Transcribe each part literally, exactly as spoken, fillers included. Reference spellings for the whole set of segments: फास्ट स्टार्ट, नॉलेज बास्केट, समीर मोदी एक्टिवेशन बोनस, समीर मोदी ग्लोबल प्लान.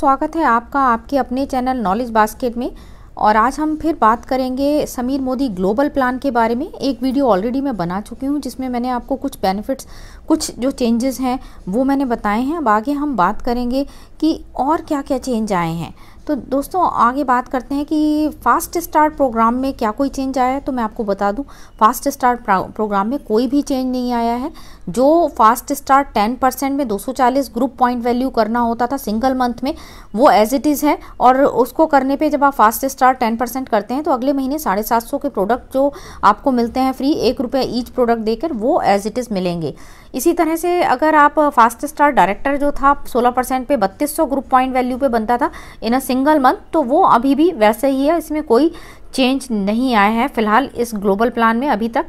स्वागत है आपका आपके अपने चैनल नॉलेज बास्केट में। और आज हम फिर बात करेंगे समीर मोदी ग्लोबल प्लान के बारे में। एक वीडियो ऑलरेडी मैं बना चुकी हूँ जिसमें मैंने आपको कुछ बेनिफिट्स, कुछ जो चेंजेस हैं वो मैंने बताए हैं। अब आगे हम बात करेंगे कि और क्या क्या चेंज आए हैं। तो दोस्तों आगे बात करते हैं कि फास्ट स्टार्ट प्रोग्राम में क्या कोई चेंज आया है। तो मैं आपको बता दूं, फास्ट स्टार्ट प्रोग्राम में कोई भी चेंज नहीं आया है। जो फास्ट स्टार्ट टेन परसेंट में दो सौ चालीस ग्रुप पॉइंट वैल्यू करना होता था सिंगल मंथ में, वो एज इट इज़ है। और उसको करने पे जब आप फास्ट स्टार्ट टेन परसेंट करते हैं तो अगले महीने साढ़े सात सौ के प्रोडक्ट जो आपको मिलते हैं फ्री, एक रुपये ईच प्रोडक्ट देकर, वो एज इट इज़ मिलेंगे। इसी तरह से अगर आप फास्ट स्टार्ट डायरेक्टर जो था सोलह परसेंट पे बत्तीस सौ ग्रुप पॉइंट वैल्यू पे बनता था इन अ सिंगल मंथ, तो वो अभी भी वैसे ही है। इसमें कोई चेंज नहीं आया है फिलहाल इस ग्लोबल प्लान में अभी तक।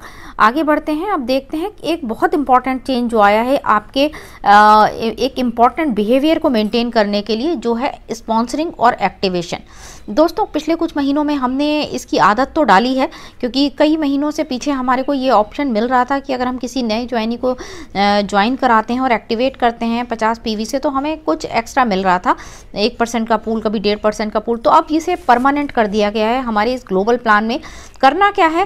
आगे बढ़ते हैं, अब देखते हैं एक बहुत इम्पॉर्टेंट चेंज जो आया है आपके आ, एक इम्पॉर्टेंट बिहेवियर को मेंटेन करने के लिए, जो है स्पॉन्सरिंग और एक्टिवेशन। दोस्तों पिछले कुछ महीनों में हमने इसकी आदत तो डाली है, क्योंकि कई महीनों से पीछे हमारे को ये ऑप्शन मिल रहा था कि अगर हम किसी नए ज्वाइनी को ज्वाइन कराते हैं और एक्टिवेट करते हैं पचास पी वी से तो हमें कुछ एक्स्ट्रा मिल रहा था, एक परसेंट का पूल, कभी डेढ़ परसेंट का पूल। तो अब इसे परमानेंट कर दिया गया है हमारे इस ग्लोबल प्लान में। करना क्या है,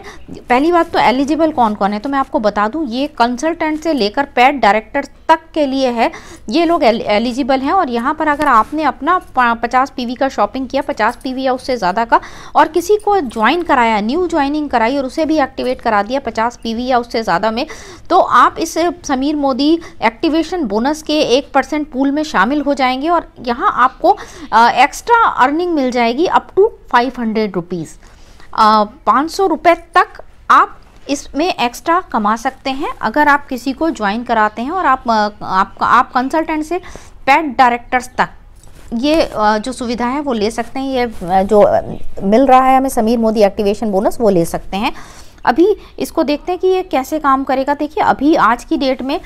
पहली बात तो एलिजिबल कौन कौन है, तो मैं आपको बता दूं ये कंसल्टेंट से लेकर पेड डायरेक्टर तक के लिए है। ये लोग एलिजिबल हैं। और यहाँ पर अगर आपने अपना पचास पीवी का शॉपिंग किया, पचास पीवी या उससे ज़्यादा का, और किसी को ज्वाइन कराया, न्यू ज्वाइनिंग कराई और उसे भी एक्टिवेट करा दिया पचास पीवी या उससे ज़्यादा में, तो आप इस समीर मोदी एक्टिवेशन बोनस के एक परसेंट पूल में शामिल हो जाएंगे। और यहाँ आपको एक्स्ट्रा अर्निंग मिल जाएगी up to five hundred rupees पाँच सौ रुपये तक आप इसमें एक्स्ट्रा कमा सकते हैं अगर आप किसी को ज्वाइन कराते हैं। और आप आप, आप कंसल्टेंट से पेड डायरेक्टर्स तक ये जो सुविधा है वो ले सकते हैं। ये जो मिल रहा है हमें समीर मोदी एक्टिवेशन बोनस, वो ले सकते हैं। अभी इसको देखते हैं कि ये कैसे काम करेगा। देखिए अभी आज की डेट में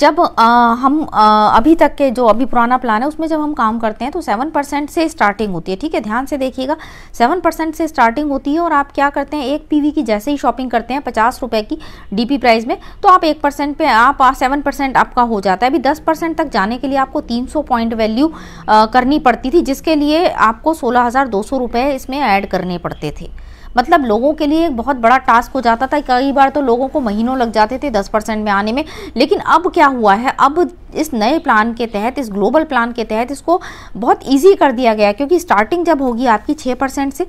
जब आ, हम आ, अभी तक के जो अभी पुराना प्लान है उसमें जब हम काम करते हैं तो सेवन परसेंट से स्टार्टिंग होती है। ठीक है, ध्यान से देखिएगा, सेवन परसेंट से स्टार्टिंग होती है। और आप क्या करते हैं, एक पीवी की जैसे ही शॉपिंग करते हैं पचास रुपये की डीपी प्राइस में, तो आप एक परसेंट पर आप सेवन परसेंट आपका हो जाता है। अभी दस परसेंट तक जाने के लिए आपको तीन सौ पॉइंट वैल्यू आ, करनी पड़ती थी, जिसके लिए आपको सोलह हज़ार दो सौ रुपये इसमें ऐड करने पड़ते थे। मतलब लोगों के लिए एक बहुत बड़ा टास्क हो जाता था। कई बार तो लोगों को महीनों लग जाते थे दस परसेंट में आने में। लेकिन अब क्या हुआ है, अब इस नए प्लान के तहत, इस ग्लोबल प्लान के तहत इसको बहुत इजी कर दिया गया, क्योंकि स्टार्टिंग जब होगी आपकी छः परसेंट से,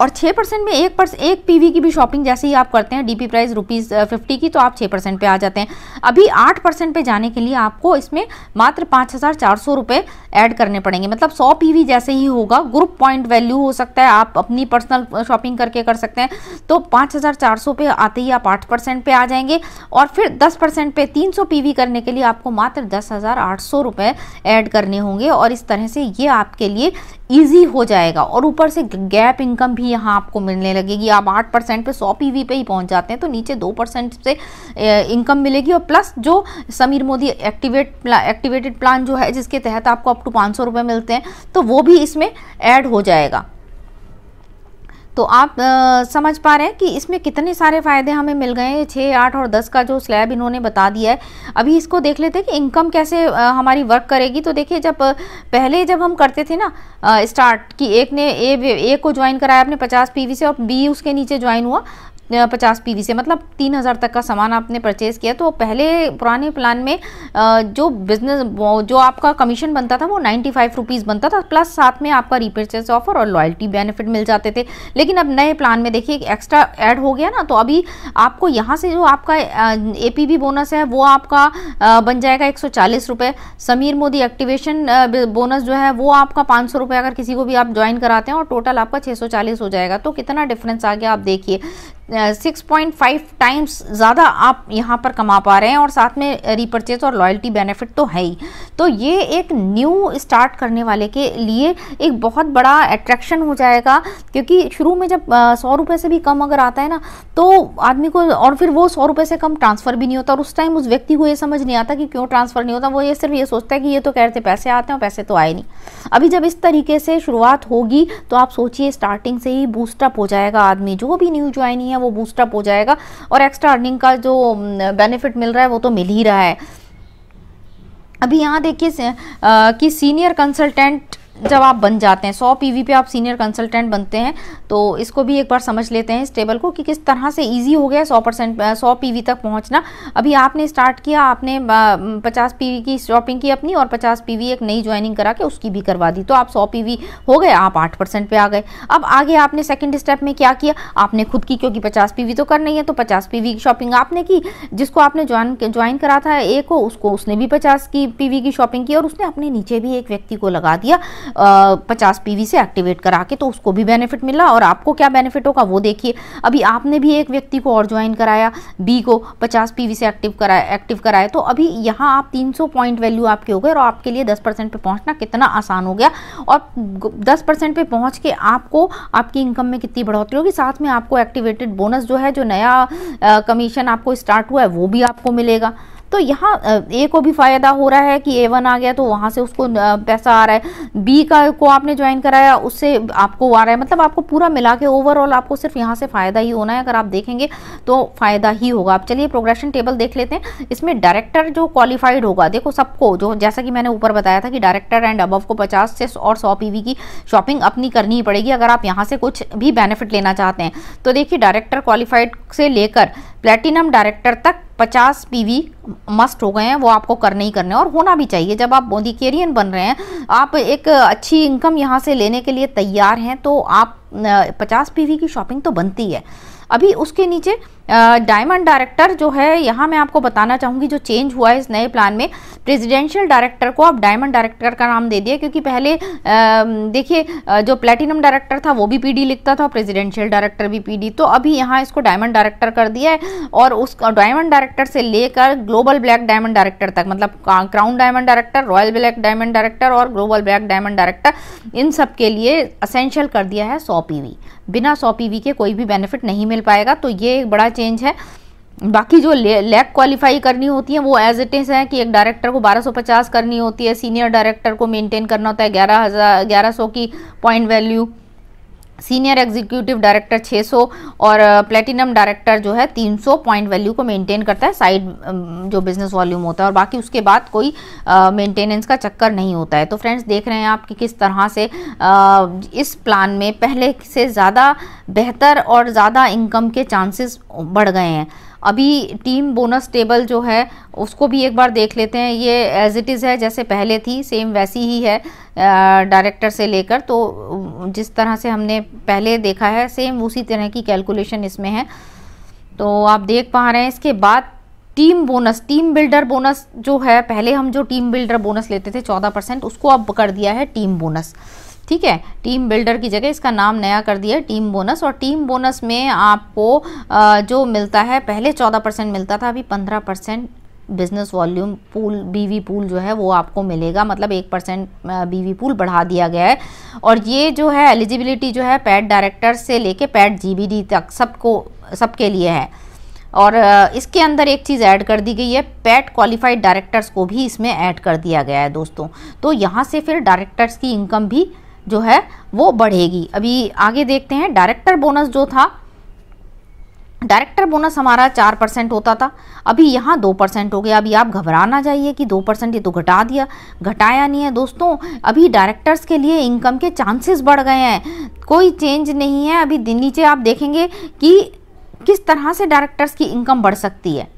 और छः परसेंट में एक परसेंट एक पीवी की भी शॉपिंग जैसे ही आप करते हैं डीपी प्राइस रुपीज़ फिफ्टी की, तो आप छः परसेंट पे आ जाते हैं। अभी आठ परसेंट पे जाने के लिए आपको इसमें मात्र पाँच हज़ार चार सौ रुपये ऐड करने पड़ेंगे। मतलब सौ पीवी जैसे ही होगा, ग्रुप पॉइंट वैल्यू हो सकता है, आप अपनी पर्सनल शॉपिंग करके कर सकते हैं, तो पाँच हज़ार चार सौ पे आते ही आप आठ परसेंट पे आ जाएंगे। और फिर दस परसेंट पे तीन सौ पीवी करने के लिए आपको मात्र दस हज़ार आठ सौ रुपये ऐड करने होंगे। और इस तरह से ये आपके लिए ईजी हो जाएगा। और ऊपर से गैप इनकम भी यहाँ आपको मिलने लगेगी। आप आठ परसेंट पर सौ पीवी पे ही पहुँच जाते हैं, तो नीचे दो परसेंट से इनकम मिलेगी। और प्लस जो समीर मोदी एक्टिवेट प्ला, एक्टिवेटेड प्लान जो है, जिसके तहत आपको अप टू पाँच सौ रुपये मिलते हैं, तो वो भी इसमें ऐड हो जाएगा। तो आप आ, समझ पा रहे हैं कि इसमें कितने सारे फ़ायदे हमें मिल गए हैं। छः, आठ और दस का जो स्लैब इन्होंने बता दिया है। अभी इसको देख लेते हैं कि इनकम कैसे आ, हमारी वर्क करेगी। तो देखिए जब पहले जब हम करते थे ना आ, स्टार्ट कि एक ने ए, ए को ज्वाइन कराया आपने पचास पीवी से और बी उसके नीचे ज्वाइन हुआ पचास पीवी से, मतलब तीन हज़ार तक का सामान आपने परचेज़ किया, तो पहले पुराने प्लान में जो बिजनेस जो आपका कमीशन बनता था वो नाइन्टी फाइव रुपीज़ बनता था, प्लस साथ में आपका रीपर्चेज ऑफर और लॉयल्टी बेनिफिट मिल जाते थे। लेकिन अब नए प्लान में देखिए एक्स्ट्रा ऐड हो गया ना, तो अभी आपको यहाँ से जो आपका ए पी बी बोनस है वो आपका बन जाएगा एक सौ चालीस रुपये। समीर मोदी एक्टिवेशन बोनस जो है वो आपका पाँच सौ रुपये अगर किसी को भी आप ज्वाइन कराते हैं, और टोटल आपका छः सौ चालीस हो जाएगा। तो कितना डिफरेंस आ गया आप देखिए, सिक्स पॉइंट फाइव टाइम्स ज़्यादा आप यहाँ पर कमा पा रहे हैं। और साथ में रीपर्चेज और लॉयल्टी बेनिफिट तो है ही। तो ये एक न्यू स्टार्ट करने वाले के लिए एक बहुत बड़ा अट्रैक्शन हो जाएगा, क्योंकि शुरू में जब सौ रुपये से भी कम अगर आता है ना, तो आदमी को, और फिर वो सौ रुपये से कम ट्रांसफ़र भी नहीं होता, और उस टाइम उस व्यक्ति को ये समझ नहीं आता कि क्यों ट्रांसफ़र नहीं होता। वो ये सिर्फ ये सोचता है कि ये तो कह रहे थे पैसे आते हैं, पैसे तो आए नहीं। अभी जब इस तरीके से शुरुआत होगी तो आप सोचिए स्टार्टिंग से ही बूस्टअप हो जाएगा आदमी, जो भी न्यू ज्वाइन है वो बूस्टअप हो जाएगा। और एक्स्ट्रा अर्निंग का जो बेनिफिट मिल रहा है वो तो मिल ही रहा है। अभी यहाँ देखिए कि सीनियर कंसल्टेंट जब आप बन जाते हैं सौ पीवी पे आप सीनियर कंसल्टेंट बनते हैं, तो इसको भी एक बार समझ लेते हैं इस टेबल को कि किस तरह से इजी हो गया सौ परसेंट सौ पीवी तक पहुंचना। अभी आपने स्टार्ट किया, आपने पचास पीवी की शॉपिंग की अपनी और पचास पीवी एक नई ज्वाइनिंग करा के उसकी भी करवा दी, तो आप सौ पीवी हो गए, आप आठ परसेंट पे आ गए। अब आगे आपने सेकेंड स्टेप में क्या किया, आपने खुद की, क्योंकि पचास पीवी तो करनी है, तो पचास पीवी की शॉपिंग आपने की, जिसको आपने ज्वाइन ज्वाइन करा था एक को, उसको उसने भी पचास की पीवी की शॉपिंग की और उसने अपने नीचे भी एक व्यक्ति को लगा दिया पचास पीवी से एक्टिवेट करा के, तो उसको भी बेनिफिट मिला और आपको क्या बेनिफिट होगा वो देखिए। अभी आपने भी एक व्यक्ति को और ज्वाइन कराया, बी को पचास पीवी से एक्टिव कराया एक्टिव कराया तो अभी यहाँ आप तीन सौ पॉइंट वैल्यू आपके हो गए और आपके लिए दस परसेंट पे पहुँचना कितना आसान हो गया। और दस परसेंट पे पहुँच के आपको आपकी इनकम में कितनी बढ़ोतरी होगी, साथ में आपको एक्टिवेटेड बोनस जो है, जो नया कमीशन आपको स्टार्ट हुआ है वो भी आपको मिलेगा। तो यहाँ ए को भी फ़ायदा हो रहा है कि ए वन आ गया तो वहाँ से उसको पैसा आ रहा है, बी का को आपने ज्वाइन कराया उससे आपको आ रहा है, मतलब आपको पूरा मिला के ओवरऑल आपको सिर्फ यहाँ से फ़ायदा ही होना है। अगर आप देखेंगे तो फ़ायदा ही होगा। आप चलिए प्रोग्रेशन टेबल देख लेते हैं। इसमें डायरेक्टर जो क्वालिफाइड होगा, देखो सबको, जो जैसा कि मैंने ऊपर बताया था कि डायरेक्टर एंड अबव को पचास से और सौ पीवी की शॉपिंग अपनी करनी ही पड़ेगी अगर आप यहाँ से कुछ भी बेनिफिट लेना चाहते हैं। तो देखिए डायरेक्टर क्वालिफाइड से लेकर प्लेटिनम डायरेक्टर तक पचास पीवी मस्ट हो गए हैं, वो आपको करने ही करने और होना भी चाहिए। जब आप मोदी केरियन बन रहे हैं, आप एक अच्छी इनकम यहाँ से लेने के लिए तैयार हैं, तो आप पचास पीवी की शॉपिंग तो बनती है। अभी उसके नीचे डायमंड डायरेक्टर जो है, यहाँ मैं आपको बताना चाहूँगी जो चेंज हुआ है इस नए प्लान में, प्रेसिडेंशियल डायरेक्टर को आप डायमंड डायरेक्टर का नाम दे दिया, क्योंकि पहले देखिए जो प्लेटिनम डायरेक्टर था वो भी पीडी लिखता था, प्रेसिडेंशियल डायरेक्टर भी पीडी, तो अभी यहाँ इसको डायमंड डायरेक्टर कर दिया है। और उस डायमंड डायरेक्टर से लेकर ग्लोबल ब्लैक डायमंड डायरेक्टर तक, मतलब crown diamond director, royal black diamond director और ग्लोबल ब्लैक डायमंड डायरेक्टर, इन सब के लिए असेंशियल कर दिया है सौ पीवी। बिना सौ पीवी के कोई भी बेनिफिट नहीं मिल पाएगा, तो ये एक बड़ा चेंज है। बाकी जो लैग क्वालिफाई करनी होती है वो एज इट इज है कि एक डायरेक्टर को बारह सौ पचास करनी होती है, सीनियर डायरेक्टर को मेंटेन करना होता है ग्यारह हज़ार ग्यारह सौ की point value, senior executive director छः सौ और प्लेटिनम डायरेक्टर जो है तीन सौ पॉइंट वैल्यू को मेंटेन करता है, साइड जो बिजनेस वॉल्यूम होता है, और बाकी उसके बाद कोई मेंटेनेंस का चक्कर नहीं होता है। तो फ्रेंड्स देख रहे हैं आप कि किस तरह से आ, इस प्लान में पहले से ज़्यादा बेहतर और ज़्यादा इनकम के चांसेस बढ़ गए हैं। अभी टीम बोनस टेबल जो है उसको भी एक बार देख लेते हैं। ये एज इट इज़ है जैसे पहले थी, सेम वैसी ही है डायरेक्टर से लेकर, तो जिस तरह से हमने पहले देखा है सेम उसी तरह की कैलकुलेशन इसमें है, तो आप देख पा रहे हैं। इसके बाद team bonus, team builder bonus जो है, पहले हम जो टीम बिल्डर बोनस लेते थे चौदह परसेंट, उसको अब कर दिया है टीम बोनस। ठीक है, टीम बिल्डर की जगह इसका नाम नया कर दिया है टीम बोनस। और टीम बोनस में आपको जो मिलता है, पहले चौदह परसेंट मिलता था, अभी पंद्रह percent business volume pool BV pool जो है वो आपको मिलेगा, मतलब एक परसेंट बीवी पूल बढ़ा दिया गया है। और ये जो है एलिजिबिलिटी जो है पैट डायरेक्टर से लेके पैट जीबीडी तक सबको सबके लिए है। और इसके अंदर एक चीज़ ऐड कर दी गई है, पैट क्वालिफाइड डायरेक्टर्स को भी इसमें ऐड कर दिया गया है दोस्तों। तो यहाँ से फिर डायरेक्टर्स की इनकम भी जो है वो बढ़ेगी। अभी आगे देखते हैं। डायरेक्टर बोनस जो था, डायरेक्टर बोनस हमारा चार परसेंट होता था, अभी यहाँ दो परसेंट हो गया। अभी आप घबरा ना जाइए कि दो परसेंट ये तो घटा दिया, घटाया नहीं है दोस्तों। अभी डायरेक्टर्स के लिए इनकम के चांसेस बढ़ गए हैं, कोई चेंज नहीं है। अभी नीचे आप देखेंगे कि किस तरह से डायरेक्टर्स की इनकम बढ़ सकती है,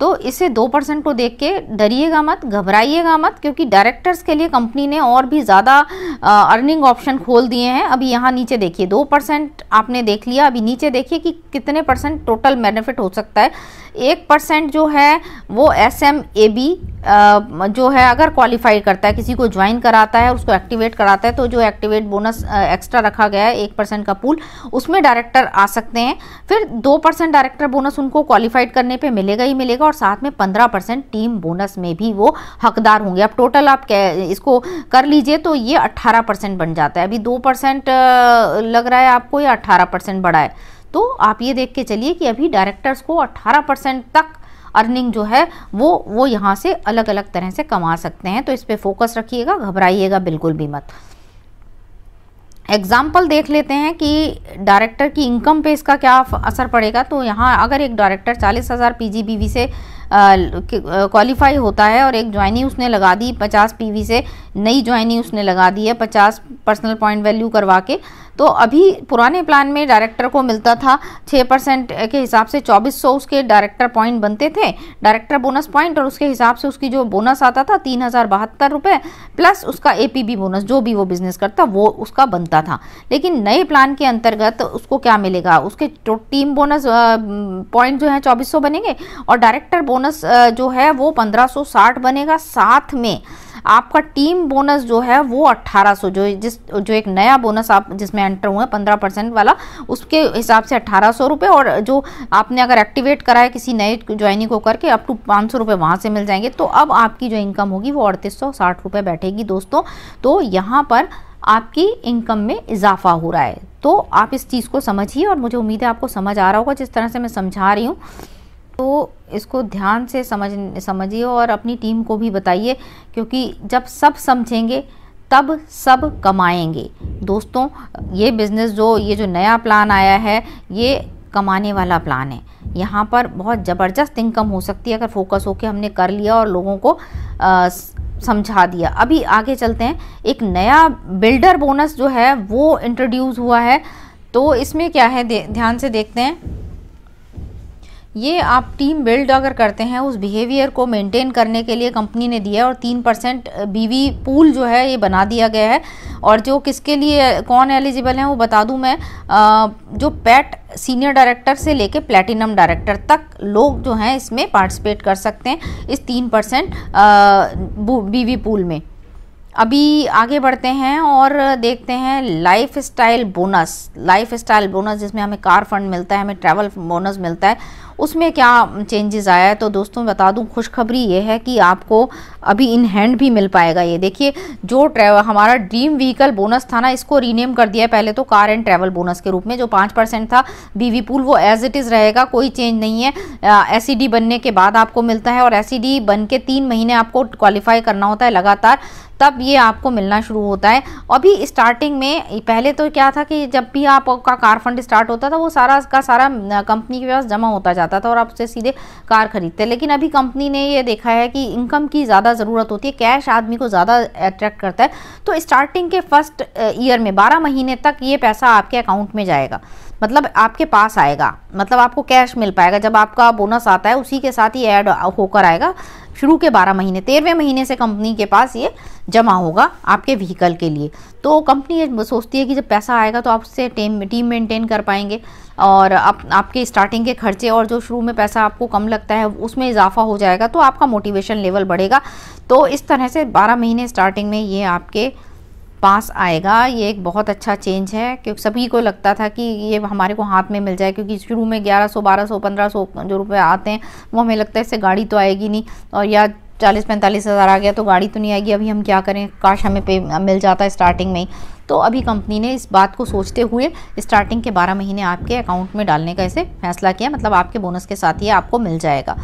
तो इसे दो परसेंट को देख के डरिएगा मत, घबराइएगा मत, क्योंकि डायरेक्टर्स के लिए कंपनी ने और भी ज़्यादा अर्निंग ऑप्शन खोल दिए हैं। अभी यहाँ नीचे देखिए, दो परसेंट आपने देख लिया, अभी नीचे देखिए कि कितने परसेंट टोटल बेनिफिट हो सकता है। एक परसेंट जो है वो एस एम ए बी जो है अगर क्वालिफाई करता है, किसी को ज्वाइन कराता है, उसको एक्टिवेट कराता है, तो जो एक्टिवेट बोनस एक्स्ट्रा रखा गया है एक परसेंट का पूल, उसमें डायरेक्टर आ सकते हैं। फिर दो परसेंट डायरेक्टर बोनस उनको क्वालिफाइड करने पे मिलेगा ही मिलेगा, और साथ में पंद्रह परसेंट टीम बोनस में भी वो हकदार होंगे। अब टोटल आप इसको कर लीजिए तो ये अट्ठारह परसेंट बन जाता है। अभी दो परसेंट लग रहा है आपको, या अट्ठारह परसेंट बढ़ा है, तो आप ये देख के चलिए कि अभी डायरेक्टर्स को अट्ठारह परसेंट तक अर्निंग जो है वो वो यहाँ से अलग अलग तरह से कमा सकते हैं। तो इस पे फोकस रखिएगा, घबराइएगा बिल्कुल भी मत। एग्जाम्पल देख लेते हैं कि डायरेक्टर की इनकम पे इसका क्या असर पड़ेगा। तो यहाँ अगर एक डायरेक्टर चालीस हज़ार पीजीबीवी से क्वालिफाई होता है और एक ज्वाइनिंग उसने लगा दी पचास पीवी से, नई ज्वाइनिंग उसने लगा दी है पचास पर्सनल पॉइंट वैल्यू करवा के। तो अभी पुराने प्लान में डायरेक्टर को मिलता था छह परसेंट के हिसाब से चौबीस सौ उसके डायरेक्टर पॉइंट बनते थे, डायरेक्टर बोनस पॉइंट, और उसके हिसाब से उसकी जो बोनस आता था तीन हज़ार बहत्तर रुपये प्लस उसका ए पी बी बोनस, जो भी वो बिजनेस करता वो उसका बनता था। लेकिन नए प्लान के अंतर्गत उसको क्या मिलेगा, उसके टीम बोनस पॉइंट जो है चौबीस सौ बनेंगे और डायरेक्टर बोनस जो है वो पंद्रह सौ साठ बनेगा, साथ में आपका टीम बोनस जो है वो अट्ठारह सौ, जो जिस जो एक नया बोनस आप जिसमें एंटर हुए पंद्रह परसेंट वाला, उसके हिसाब से अट्ठारह सौ रुपये, और जो आपने अगर एक्टिवेट कराया किसी नए ज्वाइनिंग को करके अप टू पाँच सौ रुपये वहाँ से मिल जाएंगे। तो अब आपकी जो इनकम होगी वो अड़तीस सौ साठ रुपये बैठेगी दोस्तों। तो यहाँ पर आपकी इनकम में इजाफा हो रहा है। तो आप इस चीज़ को समझिए और मुझे उम्मीद है आपको समझ आ रहा होगा जिस तरह से मैं समझा रही हूँ। तो इसको ध्यान से समझ समझिए और अपनी टीम को भी बताइए, क्योंकि जब सब समझेंगे तब सब कमाएंगे दोस्तों। ये बिज़नेस जो ये जो नया प्लान आया है ये कमाने वाला प्लान है, यहाँ पर बहुत ज़बरदस्त इनकम हो सकती है अगर फोकस होकर हमने कर लिया और लोगों को आ, समझा दिया। अभी आगे चलते हैं, एक नया बिल्डर बोनस जो है वो इंट्रोड्यूस हुआ है। तो इसमें क्या है ध्यान से देखते हैं। ये आप टीम बिल्ड अगर करते हैं उस बिहेवियर को मेंटेन करने के लिए कंपनी ने दिया है, और तीन परसेंट बीवी पूल जो है ये बना दिया गया है। और जो किसके लिए कौन एलिजिबल हैं वो बता दूं मैं, आ, जो पैट सीनियर डायरेक्टर से लेके प्लेटिनम डायरेक्टर तक लोग जो हैं इसमें पार्टिसिपेट कर सकते हैं इस तीन परसेंट बीवी पूल में। अभी आगे बढ़ते हैं और देखते हैं lifestyle bonus. Lifestyle bonus जिसमें हमें कार फंड मिलता है, हमें ट्रैवल बोनस मिलता है, उसमें क्या चेंजेस आया है। तो दोस्तों बता दूं खुशखबरी ये है कि आपको अभी इन हैंड भी मिल पाएगा। ये देखिए जो ट्रैवल हमारा ड्रीम व्हीकल बोनस था ना, इसको रीनेम कर दिया है पहले तो कार एंड ट्रैवल बोनस के रूप में। जो पाँच परसेंट था बीवी पूल वो एज इट इज़ रहेगा, कोई चेंज नहीं है। एस ई डी बनने के बाद आपको मिलता है, और एस ई डी बन के तीन महीने आपको क्वालिफाई करना होता है लगातार, तब ये आपको मिलना शुरू होता है। अभी स्टार्टिंग में पहले तो क्या था कि जब भी आपका कार फंड स्टार्ट होता था वो सारा का सारा कंपनी के पास जमा होता जाता था और आप उससे सीधे कार खरीदते। लेकिन अभी कंपनी ने ये देखा है कि इनकम की ज़्यादा ज़रूरत होती है, कैश आदमी को ज़्यादा अट्रैक्ट करता है। तो स्टार्टिंग के फर्स्ट ईयर में बारह महीने तक ये पैसा आपके अकाउंट में जाएगा, मतलब आपके पास आएगा, मतलब आपको कैश मिल पाएगा। जब आपका बोनस आता है उसी के साथ ही ऐड होकर आएगा। शुरू के बारह महीने, तेरहवें महीने से कंपनी के पास ये जमा होगा आपके व्हीकल के लिए। तो कंपनी ये सोचती है कि जब पैसा आएगा तो आप उससे टीम टीम मेंटेन कर पाएंगे, और आप, आपके स्टार्टिंग के खर्चे और जो शुरू में पैसा आपको कम लगता है उसमें इजाफा हो जाएगा, तो आपका मोटिवेशन लेवल बढ़ेगा। तो इस तरह से बारह महीने स्टार्टिंग में ये आपके पास आएगा। ये एक बहुत अच्छा चेंज है, क्योंकि सभी को लगता था कि ये हमारे को हाथ में मिल जाए, क्योंकि शुरू में ग्यारह सौ, बारह सौ, पंद्रह सौ जो रुपए आते हैं वो हमें लगता है इससे गाड़ी तो आएगी नहीं, और या चालीस पैंतालीस हज़ार आ गया तो गाड़ी तो नहीं आएगी, अभी हम क्या करें, काश हमें पे मिल जाता है स्टार्टिंग में ही। तो अभी कंपनी ने इस बात को सोचते हुए स्टार्टिंग के बारह महीने आपके अकाउंट में डालने का इसे फैसला किया, मतलब आपके बोनस के साथ ही आपको मिल जाएगा।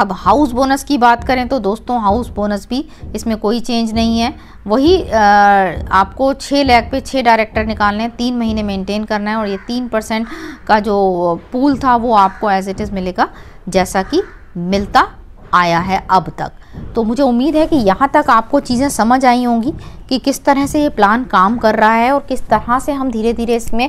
अब हाउस बोनस की बात करें तो दोस्तों हाउस बोनस भी इसमें कोई चेंज नहीं है, वही आ, आपको छः लाख पे छः डायरेक्टर निकालने हैं, तीन महीने मेंटेन करना है, और ये तीन परसेंट का जो पूल था वो आपको एज इट इज़ मिलेगा जैसा कि मिलता आया है अब तक। तो मुझे उम्मीद है कि यहाँ तक आपको चीज़ें समझ आई होंगी कि किस तरह से ये प्लान काम कर रहा है और किस तरह से हम धीरे धीरे इसमें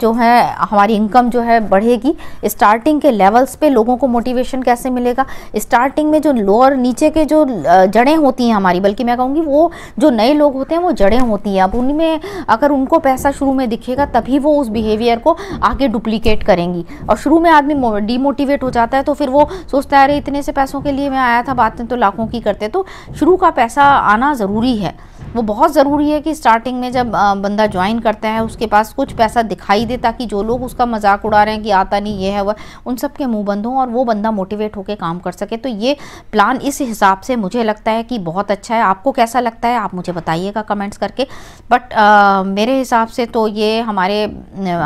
जो है हमारी इनकम जो है बढ़ेगी। स्टार्टिंग के लेवल्स पे लोगों को मोटिवेशन कैसे मिलेगा, स्टार्टिंग में जो लोअर नीचे के जो जड़ें होती हैं हमारी, बल्कि मैं कहूँगी वो जो नए लोग होते हैं वो जड़ें होती हैं, अब उनमें अगर उनको पैसा शुरू में दिखेगा तभी वो उस बिहेवियर को आगे डुप्लीकेट करेंगी। और शुरू में आदमी डीमोटिवेट हो जाता है तो फिर वो सोचता है अरे इतने से पैसों के लिए मैं आया था, बातें तो लाखों की करते। तो शुरू का पैसा आना ज़रूरी है, वो बहुत ज़रूरी है कि स्टार्टिंग में जब बंदा ज्वाइन करता है उसके पास कुछ पैसा दिखाई दे, ताकि जो लोग उसका मजाक उड़ा रहे हैं कि आता नहीं ये है वह, उन सब के मुंह बंद हों और वो बंदा मोटिवेट होकर काम कर सके। तो ये प्लान इस हिसाब से मुझे लगता है कि बहुत अच्छा है। आपको कैसा लगता है आप मुझे बताइएगा कमेंट्स करके, बट आ, मेरे हिसाब से तो ये हमारे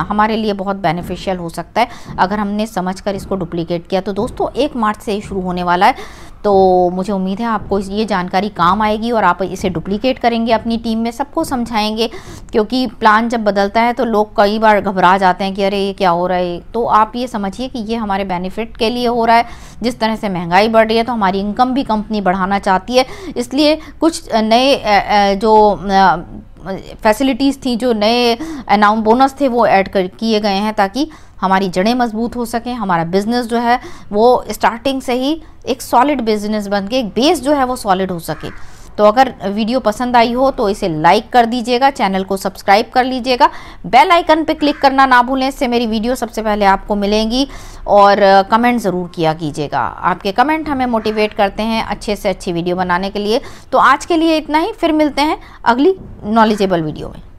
हमारे लिए बहुत बेनिफिशियल हो सकता है अगर हमने समझ कर इसको डुप्लीकेट किया। तो दोस्तों एक मार्च से शुरू होने वाला है तो मुझे उम्मीद है आपको ये जानकारी काम आएगी और आप इसे डुप्लीकेट करेंगे, अपनी टीम में सबको समझाएंगे, क्योंकि प्लान जब बदलता है तो लोग कई बार घबरा जाते हैं कि अरे ये क्या हो रहा है। तो आप ये समझिए कि ये हमारे बेनिफिट के लिए हो रहा है। जिस तरह से महंगाई बढ़ रही है तो हमारी इनकम भी कंपनी बढ़ाना चाहती है, इसलिए कुछ नए जो फैसिलिटीज़ थी, जो नए अनाउंस बोनस थे वो ऐड कर किए गए हैं ताकि हमारी जड़ें मजबूत हो सकें, हमारा बिज़नेस जो है वो स्टार्टिंग से ही एक सॉलिड बिज़नेस बन के, एक बेस जो है वो सॉलिड हो सके। तो अगर वीडियो पसंद आई हो तो इसे लाइक कर दीजिएगा, चैनल को सब्सक्राइब कर लीजिएगा, बेल आइकन पे क्लिक करना ना भूलें, इससे मेरी वीडियो सबसे पहले आपको मिलेंगी। और कमेंट ज़रूर किया कीजिएगा, आपके कमेंट हमें मोटिवेट करते हैं अच्छे से अच्छी वीडियो बनाने के लिए। तो आज के लिए इतना ही, फिर मिलते हैं अगली नॉलेजेबल वीडियो में।